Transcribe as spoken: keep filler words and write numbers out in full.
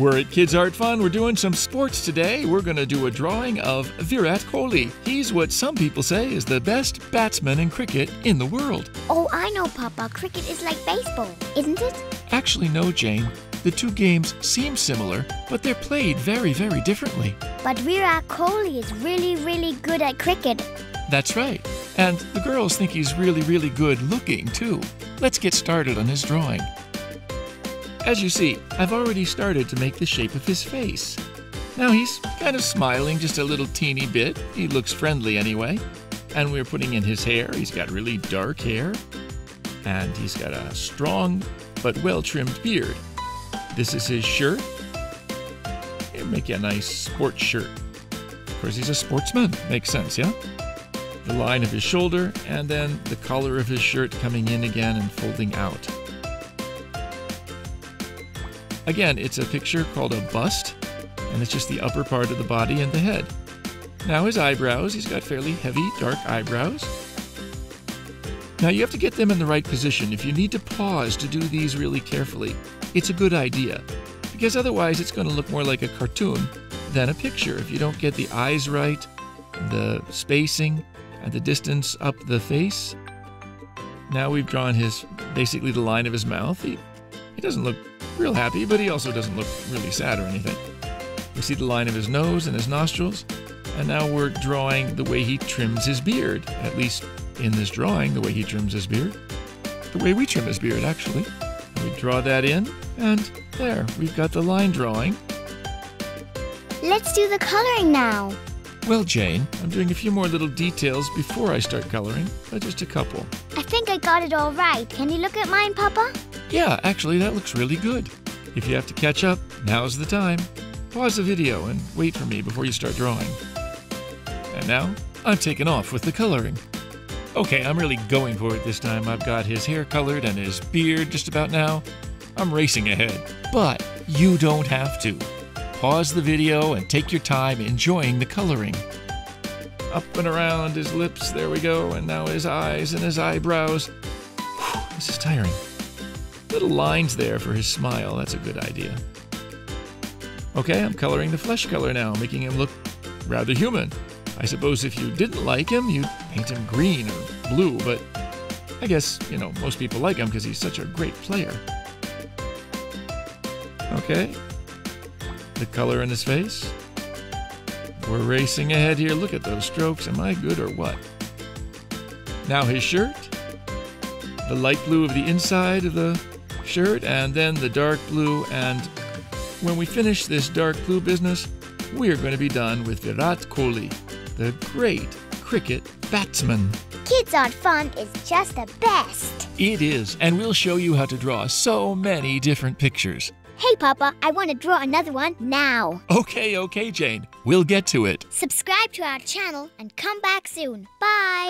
We're at Kids Art Fun. We're doing some sports today. We're going to do a drawing of Virat Kohli. He's what some people say is the best batsman in cricket in the world. Oh, I know, Papa. Cricket is like baseball, isn't it? Actually, no, Jane. The two games seem similar, but they're played very, very differently. But Virat Kohli is really, really good at cricket. That's right. And the girls think he's really, really good looking, too. Let's get started on his drawing. As you see, I've already started to make the shape of his face. Now he's kind of smiling just a little teeny bit. He looks friendly anyway. And we're putting in his hair. He's got really dark hair. And he's got a strong but well-trimmed beard. This is his shirt. It'll make you a nice sports shirt. Of course, he's a sportsman. Makes sense, yeah? The line of his shoulder, and then the collar of his shirt coming in again and folding out. Again, it's a picture called a bust, and it's just the upper part of the body and the head. Now his eyebrows, he's got fairly heavy, dark eyebrows. Now you have to get them in the right position. If you need to pause to do these really carefully, it's a good idea, because otherwise it's going to look more like a cartoon than a picture. If you don't get the eyes right, the spacing, and the distance up the face. Now we've drawn his, basically the line of his mouth. He, he doesn't look real happy, but he also doesn't look really sad or anything. We see the line of his nose and his nostrils, and now we're drawing the way he trims his beard, at least in this drawing, the way he trims his beard, the way we trim his beard, actually. And we draw that in, and there, we've got the line drawing. Let's do the coloring now. Well, Jane, I'm doing a few more little details before I start coloring, but just a couple. I think I got it all right. Can you look at mine, Papa? Yeah, actually, that looks really good. If you have to catch up, now's the time. Pause the video and wait for me before you start drawing. And now, I'm taking off with the coloring. Okay, I'm really going for it this time. I've got his hair colored and his beard just about now. I'm racing ahead, but you don't have to. Pause the video and take your time enjoying the coloring. Up and around his lips, there we go, and now his eyes and his eyebrows. Whew, this is tiring. Little lines there for his smile, that's a good idea. Okay, I'm coloring the flesh color now, making him look rather human. I suppose if you didn't like him, you'd paint him green or blue, but I guess, you know, most people like him because he's such a great player. Okay, the color in his face. We're racing ahead here, look at those strokes, am I good or what? Now his shirt, the light blue of the inside of the shirt, and then the dark blue, and when we finish this dark blue business, we are going to be done with Virat Kohli, the great cricket batsman. Kids Art Fun is just the best. It is, and we'll show you how to draw so many different pictures. Hey, Papa, I want to draw another one now. Okay, okay, Jane, we'll get to it. Subscribe to our channel and come back soon. Bye.